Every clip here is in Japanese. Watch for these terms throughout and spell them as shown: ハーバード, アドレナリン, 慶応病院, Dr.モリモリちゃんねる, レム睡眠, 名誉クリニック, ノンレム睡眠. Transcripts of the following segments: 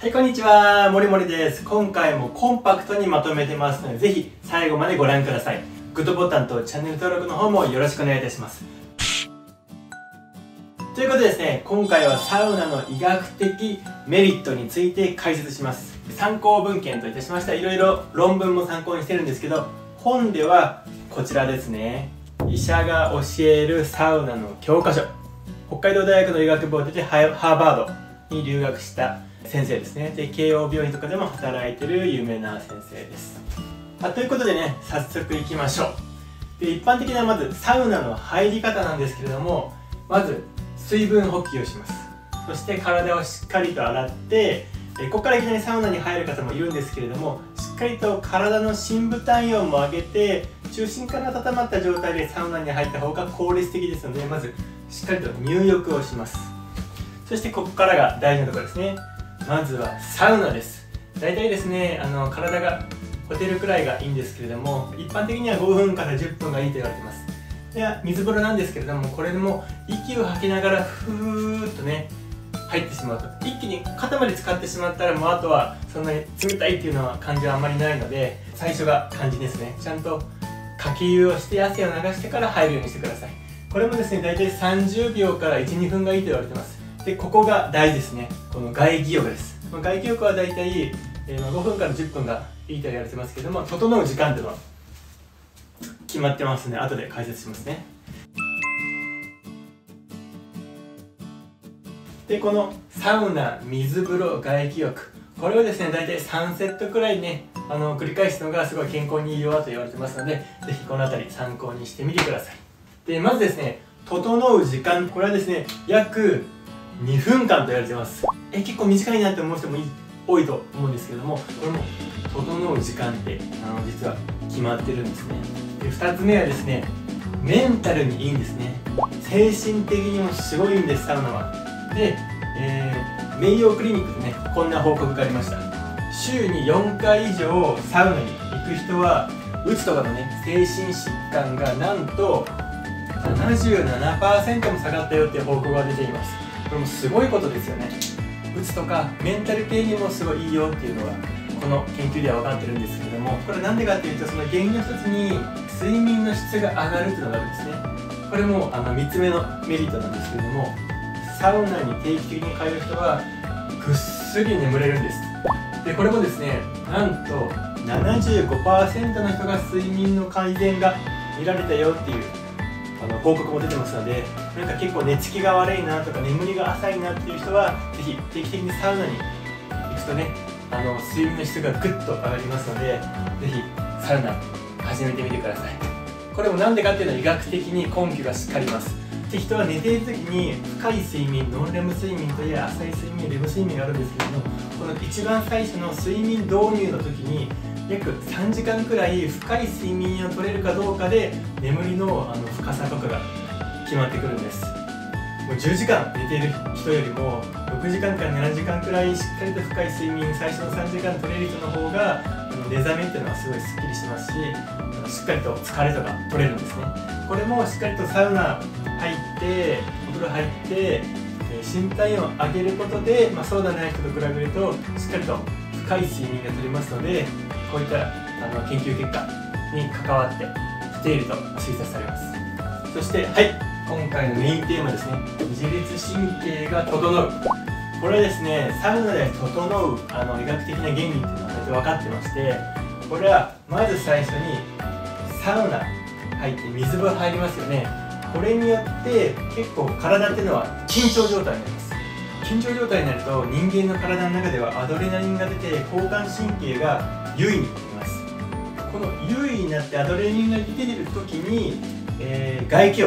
はい、こんにちは、もりもりです。今回もコンパクトにまとめてますので、ぜひ最後までご覧ください。グッドボタンとチャンネル登録の方もよろしくお願いいたします。ということでですね、今回はサウナの医学的メリットについて解説します。参考文献といたしましてはいろいろ論文も参考にしてるんですけど、本ではこちらですね。医者が教えるサウナの教科書。北海道大学の医学部を出てハーバードに留学した先生ですね。で、慶応病院とかでも働いてる有名な先生です。ということでね、早速いきましょう。で、一般的なまずサウナの入り方なんですけれども、まず水分補給をします。そして体をしっかりと洗って、ここからいきなりサウナに入る方もいるんですけれども、しっかりと体の深部体温も上げて、中心から温まった状態でサウナに入った方が効率的ですので、まずしっかりと入浴をします。そしてここからが大事なところですね。まずはサウナです。大体ですね、体がホテルくらいがいいんですけれども、一般的には5分から10分がいいと言われてます。では水風呂なんですけれども、これでも息を吐きながらふーっとね入ってしまうと、一気に肩まで使ってしまったら、もうあとはそんなに冷たいっていうのは感じはあんまりないので、最初が肝心ですね。ちゃんとかき湯をして汗を流してから入るようにしてください。これもですね、大体30秒から 1,2 分がいいと言われてます。で、ここが大事ですね。この外気浴です。外気浴は大体5分から10分がいいと言われてますけども、整う時間っていうのは決まってますので、後で解説しますね。で、このサウナ、水風呂、外気浴、これをですね大体3セットくらいね繰り返すのがすごい健康にいいよと言われてますので、是非この辺り参考にしてみてください。で、まずですね、整う時間、これはですね約2分間と言われてます。結構短いなって思う人も多いと思うんですけども、これも整う時間って実は決まってるんですね。で、2つ目はですね、メンタルにいいんですね。精神的にもすごいんです、サウナは。で、名誉クリニックでねこんな報告がありました。週に4回以上サウナに行く人は、うつとかのね精神疾患がなんと 77% も下がったよっていう報告が出ています。これもすごいことですよね。うつとかメンタル系にもすごいいいよっていうのはこの研究では分かってるんですけれども、これなんでかっていうと、その原因の一つに睡眠の質が上がるっていうのがあるんですね。これも3つ目のメリットなんですけれども、サウナに定期的に通う人はぐっすり眠れるんです。で、これもですね、なんと 75% の人が睡眠の改善が見られたよっていう報告も出てますので、なんか結構寝つきが悪いなとか眠りが浅いなっていう人は、ぜひ定期的にサウナに行くとね睡眠の質がぐっと上がりますので、ぜひサウナ始めてみてください。これもなんでかっていうのは医学的に根拠がしっかりあります。で、人は寝ている時に深い睡眠、ノンレム睡眠という浅い睡眠、レム睡眠があるんですけれども、この一番最初の睡眠導入の時に約3時間くらい深い睡眠を取れるかどうかで、眠りの深さとかが決まってくるんです。もう10時間寝ている人よりも6時間から7時間くらいしっかりと深い睡眠、最初の3時間取れる人の方が寝覚めっていうのはすごいすっきりしますし、しっかりと疲れとか取れるんですね。これもしっかりとサウナ入ってお風呂入って身体温を上げることで、そうでない人と比べるとしっかりと深い睡眠が取れますので、こういった研究結果に関わってきていると推察されます。そしてはい、今回のメインテーマですね、自律神経が整う。これはですね、サウナで整う医学的な原理っていうのが分かってまして、これはまず最初にサウナ入って水風呂入りますよね。これによって結構体っていうのは緊張状態になります。緊張状態になると人間の体の中ではアドレナリンが出て、交感神経が優位になります。この優位になってアドレナリンが出ている時に、外気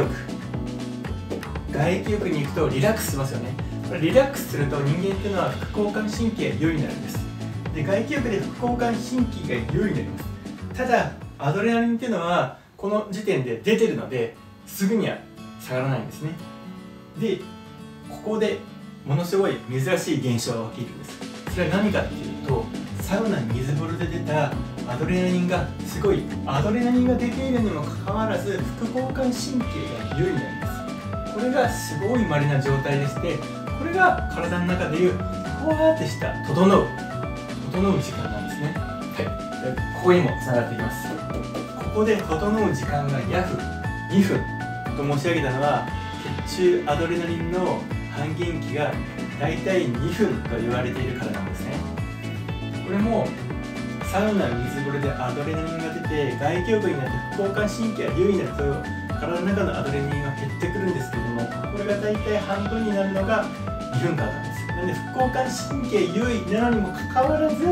浴に行くとリラックスしますよね。これリラックスすると人間っていうのは副交感神経が優位になるんです。で、外気浴で副交感神経が優位になります。ただアドレナリンっていうのはこの時点で出てるのですぐには下がらないんですね。で、ここでものすごい珍しい現象が起きるんです。それは何かっていうと、サウナ水風呂で出たアドレナリンがすごい、アドレナリンが出ているにもかかわらず副交感神経が優位になります。これがすごい稀な状態でして、これが体の中でいう副わってした整う時間なんですね。はい、ここにもつながっています。ここで整う時間が約2分と申し上げたのは、血中アドレナリンの半減期がだいたい2分と言われているからなんですね。これもサウナ、水風呂でアドレナリンが出て外胸部になって交感神経が優位になると体の中のアドレナリンが減ってくるんですけども、これがだいたい半分になるのが2分間なんです。なので副交感神経優位なのにもかかわらず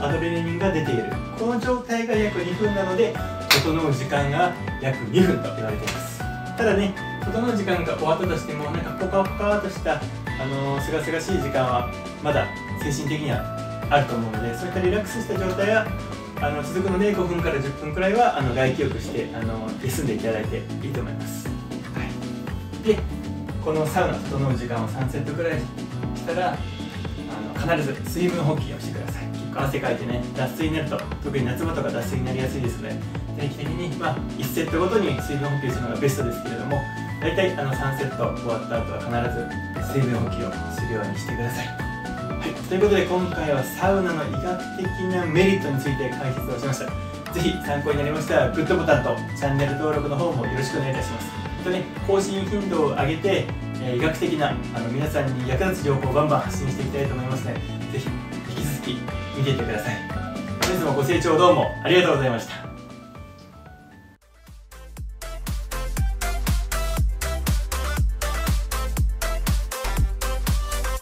アドレナリンが出ている、この状態が約2分なので整う時間が約2分と言われています。ただね、整う時間が終わったとしてもなんかポカポカとしたすがすがしい時間はまだ精神的にはあると思うので、そういったリラックスした状態が続くので5分から10分くらいは外気浴して休んでいただいていいと思います。はい、でこのサウナ整う時間を3セットくらいしたら必ず水分補給をしてください。結構汗かいてね、脱水になると特に夏場とか脱水になりやすいですので、定期的に、1セットごとに水分補給するのがベストですけれども、大体3セット終わった後は必ず水分補給をするようにしてください。はい、ということで今回はサウナの医学的なメリットについて解説をしました。ぜひ参考になりましたらグッドボタンとチャンネル登録の方もよろしくお願いいたします。またね、更新頻度を上げて医学的な皆さんに役立つ情報をバンバン発信していきたいと思いますので、ぜひ引き続き見ていってください。本日もご清聴どうもありがとうございました。